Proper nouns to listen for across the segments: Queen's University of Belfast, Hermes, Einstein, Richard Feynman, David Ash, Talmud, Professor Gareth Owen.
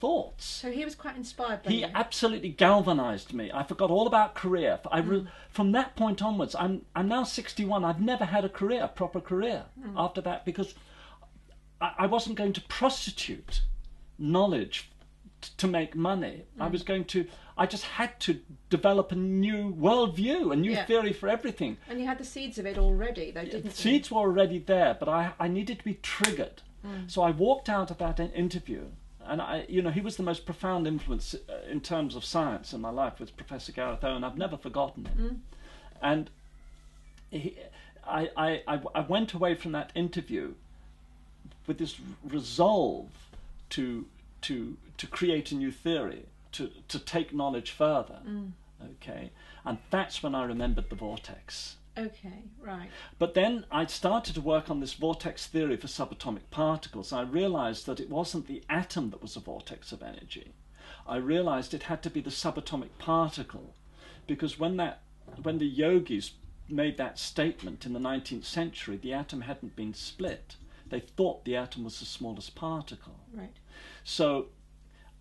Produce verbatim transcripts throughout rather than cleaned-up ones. thoughts. So he was quite inspired by He you. absolutely galvanised me. I forgot all about career. I re mm. From that point onwards, I'm, I'm now sixty-one. I've never had a career, a proper career mm. after that, because I, I wasn't going to prostitute knowledge to make money. Mm. I was going to, I just had to develop a new worldview, a new yeah. theory for everything. And you had the seeds of it already, though, didn't you? Seeds were already there, but I, I needed to be triggered. Mm. So I walked out of that interview, and I, you know, he was the most profound influence in terms of science in my life, was Professor Gareth Owen. I've never forgotten him. Mm. And he, I, I, I, I went away from that interview with this resolve to to to create a new theory, to to take knowledge further. Mm. Okay, and that's when I remembered the vortex. Okay, right. But then I started to work on this vortex theory for subatomic particles. I realised that it wasn't the atom that was a vortex of energy. I realised it had to be the subatomic particle, because when that, when the yogis made that statement in the nineteenth century, the atom hadn't been split. They thought the atom was the smallest particle. Right. So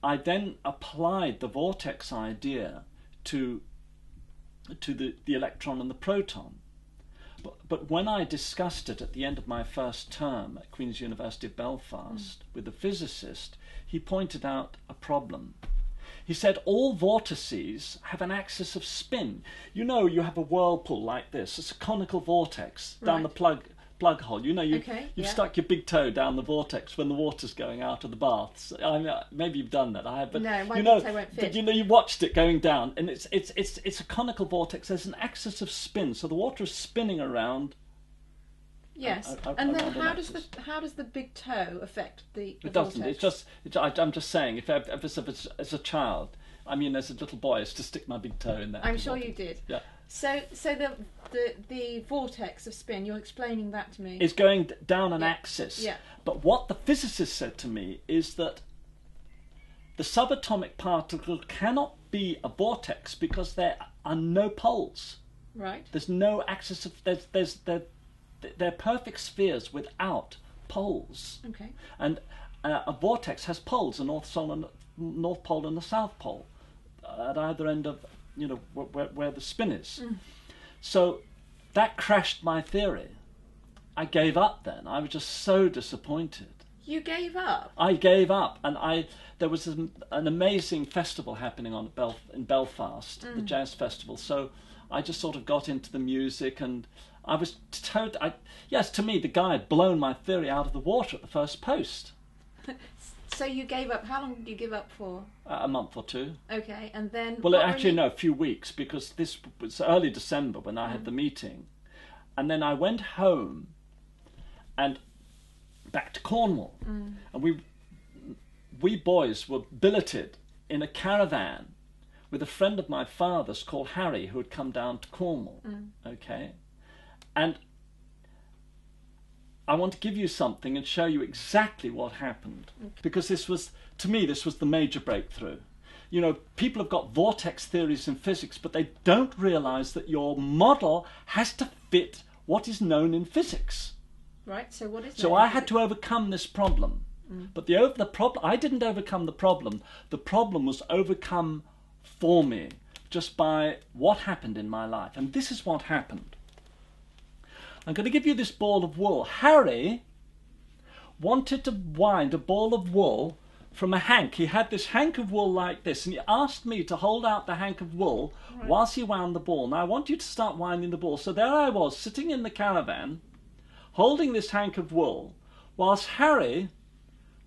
I then applied the vortex idea to to the, the electron and the proton. But, but when I discussed it at the end of my first term at Queen's University of Belfast mm. with a physicist, he pointed out a problem. He said, all vortices have an axis of spin. You know, you have a whirlpool like this. It's a conical vortex right. down the plug, plug hole. You know, you, okay, you've yeah. stuck your big toe down the vortex when the water's going out of the baths. I mean, maybe you've done that. I have, but no, you know, won't fit. But you know, you watched it going down, and it's it's it's it's a conical vortex. There's an axis of spin, so the water is spinning around. Yes, a, a, and around then how does axis. the how does the big toe affect the? the it doesn't. Vortex? It's just. It, I, I'm just saying. If, if, if, if as, as a child, I mean, as a little boy, it's to stick my big toe in there. I'm sure you did. Yeah. So, so the, the the vortex of spin, you're explaining that to me. Is going down an yeah. axis. Yeah. But what the physicist said to me is that the subatomic particle cannot be a vortex because there are no poles. Right. There's no axis of there's there's they're, they're perfect spheres without poles. Okay. And uh, a vortex has poles, a north sol and north pole and a south pole, at either end of. You know, where, where the spin is. Mm. So that crashed my theory. I gave up then. I was just so disappointed. You gave up? I gave up. And I there was an, an amazing festival happening on Belf in Belfast, mm. the Jazz Festival. So I just sort of got into the music, and I was told, I, yes, to me, the guy had blown my theory out of the water at the first post. So you gave up. How long did you give up for? Uh, a month or two. Okay, and then. Well, actually, you... no, a few weeks, because this was early December when I mm. had the meeting, and then I went home, and back to Cornwall, mm. and we we boys were billeted in a caravan with a friend of my father's called Harry, who had come down to Cornwall. Mm. Okay, and I want to give you something and show you exactly what happened. Okay. Because this was, to me, this was the major breakthrough. You know, people have got vortex theories in physics, but they don't realise that your model has to fit what is known in physics. Right, so what is So I had to overcome this problem. Mm. But the, over, the problem, I didn't overcome the problem. The problem was overcome for me, just by what happened in my life. And this is what happened. I'm going to give you this ball of wool. Harry wanted to wind a ball of wool from a hank. He had this hank of wool like this, and he asked me to hold out the hank of wool right. whilst he wound the ball. Now, I want you to start winding the ball. So there I was, sitting in the caravan, holding this hank of wool, whilst Harry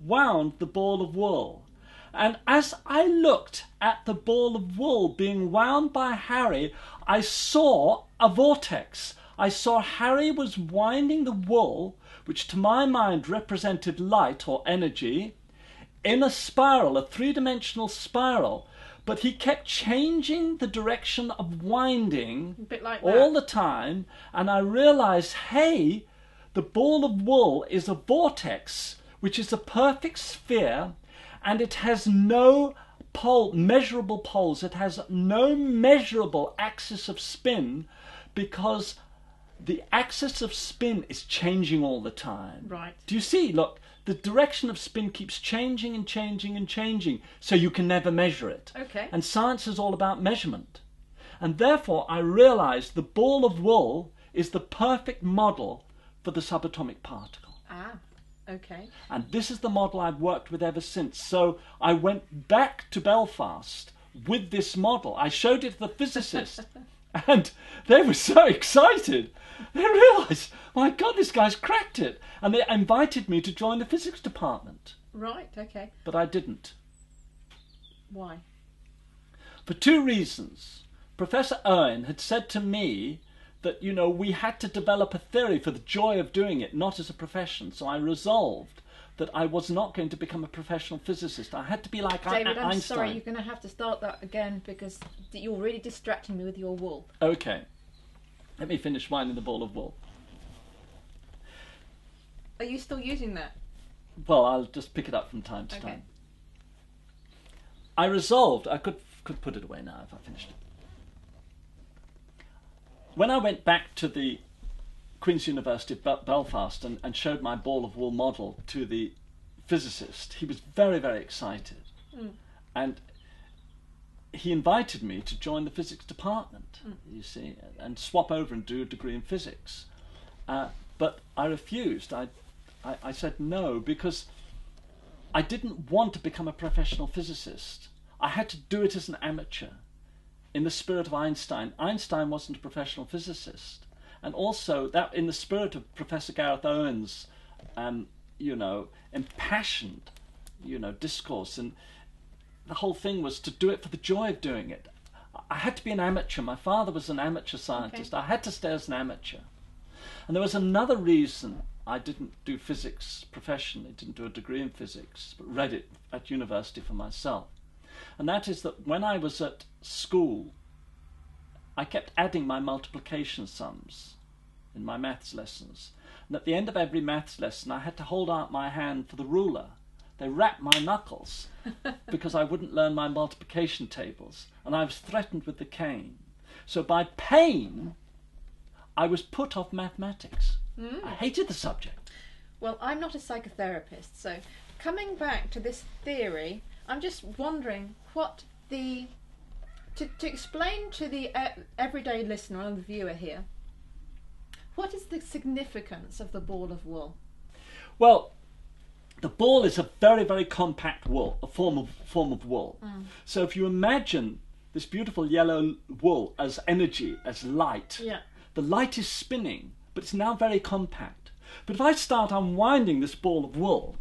wound the ball of wool. And as I looked at the ball of wool being wound by Harry, I saw a vortex. I saw Harry was winding the wool, which to my mind represented light or energy, in a spiral, a three-dimensional spiral. But he kept changing the direction of winding a bit like that. all the time, and I realised, hey, the ball of wool is a vortex, which is a perfect sphere, and it has no pole, measurable poles. It has no measurable axis of spin, because the axis of spin is changing all the time. Right. Do you see? Look, the direction of spin keeps changing and changing and changing, so you can never measure it. Okay. And science is all about measurement. And therefore I realised the ball of wool is the perfect model for the subatomic particle. Ah, okay. And this is the model I've worked with ever since. So I went back to Belfast with this model. I showed it to the physicists and they were so excited. They realised, my God, this guy's cracked it. And they invited me to join the physics department. Right, okay. But I didn't. Why? For two reasons. Professor Owen had said to me that, you know, we had to develop a theory for the joy of doing it, not as a profession. So I resolved that I was not going to become a professional physicist. I had to be like Einstein. David, I'm sorry, you're going to have to start that again because you're really distracting me with your wool. Okay. Let me finish winding the ball of wool. Are you still using that? Well, I'll just pick it up from time to okay. time. I resolved, I could, could put it away now if I finished it. When I went back to the Queen's University of Be Belfast and, and showed my ball of wool model to the physicist, he was very, very excited. Mm. And he invited me to join the physics department, mm. you see, and swap over and do a degree in physics. Uh, but I refused. I, I, I said no, because I didn't want to become a professional physicist. I had to do it as an amateur. In the spirit of Einstein. Einstein wasn't a professional physicist, and also that in the spirit of Professor Gareth Owen's, um, you know, impassioned, you know, discourse, and the whole thing was to do it for the joy of doing it. I had to be an amateur. My father was an amateur scientist. Okay. I had to stay as an amateur, and there was another reason I didn't do physics professionally, didn't do a degree in physics, but read it at university for myself. And that is that when I was at school, I kept adding my multiplication sums in my maths lessons. And at the end of every maths lesson, I had to hold out my hand for the ruler. They wrapped my knuckles because I wouldn't learn my multiplication tables. And I was threatened with the cane. So by pain, I was put off mathematics. Mm. I hated the subject. Well, I'm not a psychotherapist, so coming back to this theory, I'm just wondering what the, to, to explain to the uh, everyday listener and the viewer here, what is the significance of the ball of wool? Well, the ball is a very, very compact wool, a form of, form of wool. Mm. So if you imagine this beautiful yellow wool as energy, as light, yeah. the light is spinning, but it's now very compact. But if I start unwinding this ball of wool,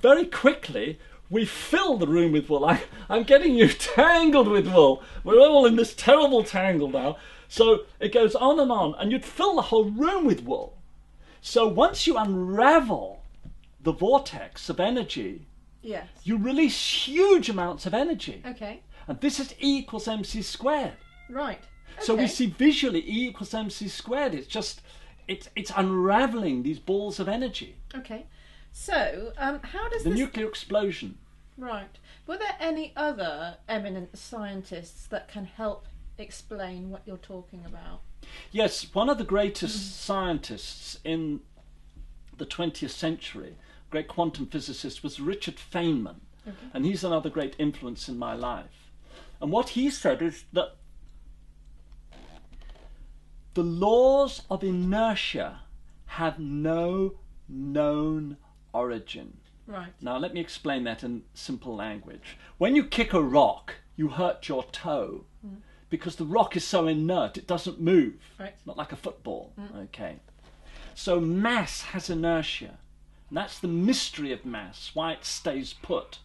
very quickly, we fill the room with wool. I, I'm getting you tangled with wool. We're all in this terrible tangle now. So it goes on and on, and you'd fill the whole room with wool. So once you unravel the vortex of energy, yes. you release huge amounts of energy. Okay. And this is E equals mc squared. Right. Okay. So we see visually E equals mc squared. It's just, it's, it's unraveling these balls of energy. Okay. So, um, how does the this... nuclear explosion. Right. Were there any other eminent scientists that can help explain what you're talking about? Yes, one of the greatest mm. scientists in the twentieth century, great quantum physicist, was Richard Feynman. Okay. And he's another great influence in my life. And what he said is that the laws of inertia have no known origin. Right. Now let me explain that in simple language. When you kick a rock, you hurt your toe mm. because the rock is so inert it doesn't move. Right. Not like a football. Mm. Okay. So mass has inertia. And that's the mystery of mass, why it stays put,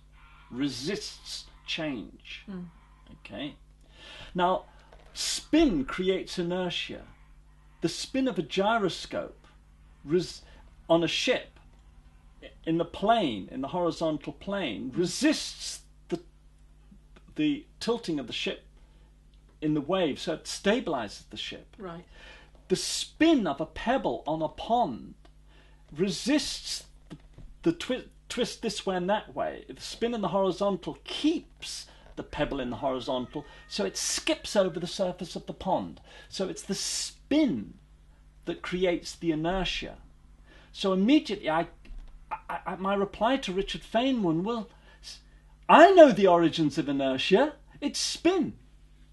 resists change. Mm. Okay. Now spin creates inertia. The spin of a gyroscope res on a ship in the plane, in the horizontal plane, resists the, the tilting of the ship in the wave, so it stabilizes the ship. Right. The spin of a pebble on a pond resists the, the twi twist this way and that way. The spin in the horizontal keeps the pebble in the horizontal, so it skips over the surface of the pond. So it's the spin that creates the inertia. So immediately I I, I, my reply to Richard Feynman, well, I know the origins of inertia. It's spin.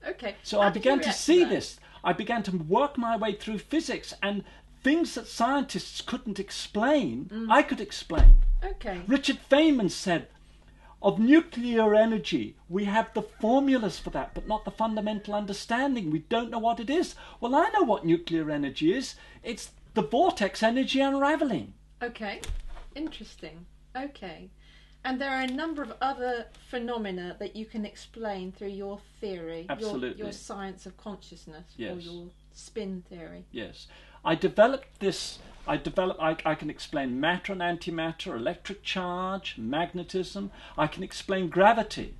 Okay. So I began to see this. I began to work my way through physics, and things that scientists couldn't explain, mm. I could explain. Okay. Richard Feynman said, of nuclear energy, we have the formulas for that, but not the fundamental understanding. We don't know what it is. Well, I know what nuclear energy is. It's the vortex energy unraveling. Okay. Interesting. Okay. And there are a number of other phenomena that you can explain through your theory, Absolutely. Your, your science of consciousness, yes. or your spin theory. Yes. I developed this, I, develop, I, I can explain matter and antimatter, electric charge, magnetism. I can explain gravity.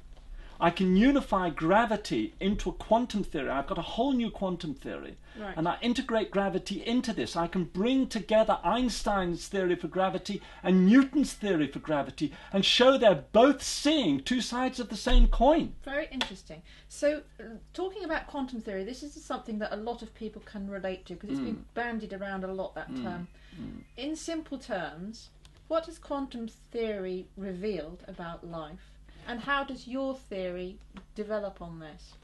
I can unify gravity into a quantum theory. I've got a whole new quantum theory. Right. And I integrate gravity into this. I can bring together Einstein's theory for gravity and Newton's theory for gravity and show they're both seeing two sides of the same coin. Very interesting. So uh, talking about quantum theory, this is something that a lot of people can relate to because it's mm. been bandied around a lot, that mm. term. Mm. In simple terms, what has quantum theory revealed about life? And how does your theory develop on this?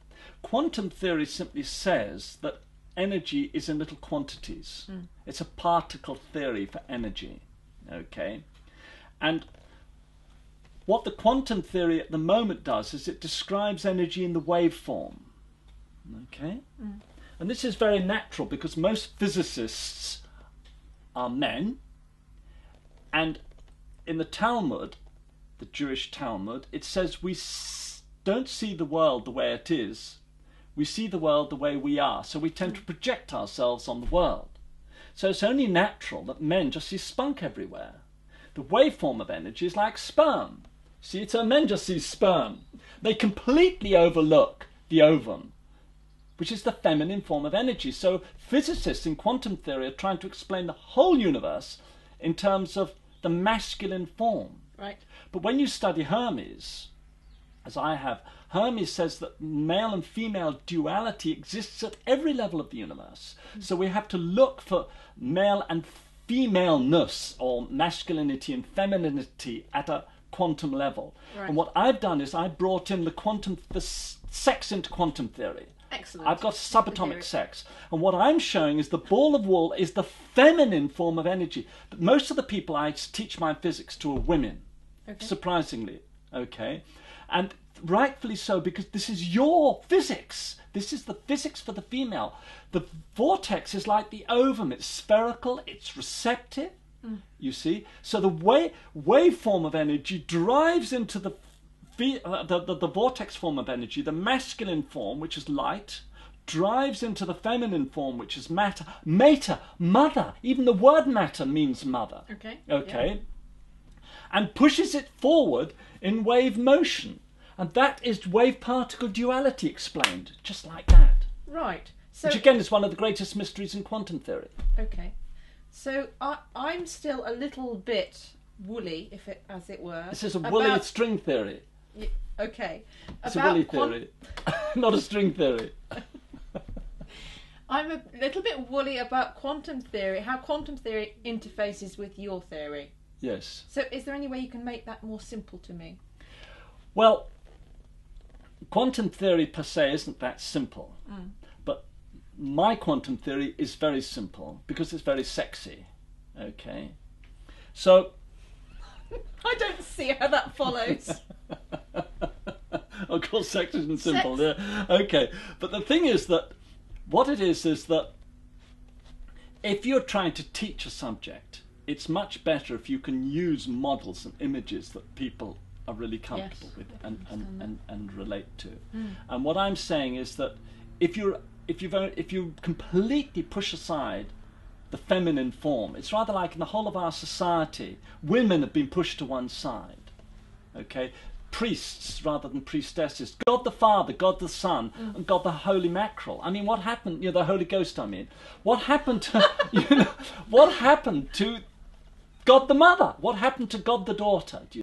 Quantum theory simply says that energy is in little quantities. Mm. It's a particle theory for energy. Okay? And what the quantum theory at the moment does is it describes energy in the wave form. Okay? Mm. And this is very natural because most physicists are men, and in the Talmud, the Jewish Talmud, it says we s don't see the world the way it is. We see the world the way we are. So we tend to project ourselves on the world. So it's only natural that men just see spunk everywhere. The waveform of energy is like sperm. See, so men just see sperm. They completely overlook the ovum, which is the feminine form of energy. So physicists in quantum theory are trying to explain the whole universe in terms of the masculine form. Right. But when you study Hermes, as I have, Hermes says that male and female duality exists at every level of the universe. Mm. So we have to look for male and femaleness, or masculinity and femininity, at a quantum level. Right. And what I've done is I brought in the quantum, the sex into quantum theory. Excellent. I've got subatomic sex. And what I'm showing is the ball of wool is the feminine form of energy. But most of the people I teach my physics to are women. Okay. Surprisingly, okay, and rightfully so, because this is your physics. This is the physics for the female. The vortex is like the ovum. It's spherical. It's receptive. Mm. You see, so the wave waveform of energy drives into the, uh, the the the vortex form of energy. The masculine form, which is light, drives into the feminine form, which is matter. Mater, mother. Even the word matter means mother. Okay. Okay. Yeah. And pushes it forward in wave motion. And that is wave-particle duality explained, just like that. Right. So, which again is one of the greatest mysteries in quantum theory. Okay. So I, I'm still a little bit woolly, if it, as it were. This is a woolly about, string theory. Y okay. It's about a woolly theory, not a string theory. I'm a little bit woolly about quantum theory, how quantum theory interfaces with your theory. Yes. So is there any way you can make that more simple to me? Well, quantum theory per se isn't that simple. Mm. But my quantum theory is very simple because it's very sexy. Okay. So I don't see how that follows. Of course, sex isn't simple. Sex. Yeah. Okay. But the thing is that what it is is that if you're trying to teach a subject, it's much better if you can use models and images that people are really comfortable yes, with and, and, and, and relate to. Mm. And what I'm saying is that if you if you if you completely push aside the feminine form, it's rather like in the whole of our society, women have been pushed to one side. Okay, priests rather than priestesses, God the Father, God the Son, mm. and God the Holy Mackerel. I mean, what happened? You know, the Holy Ghost. I mean, what happened to you know, what happened to God the Mother? What happened to God the Daughter? Do you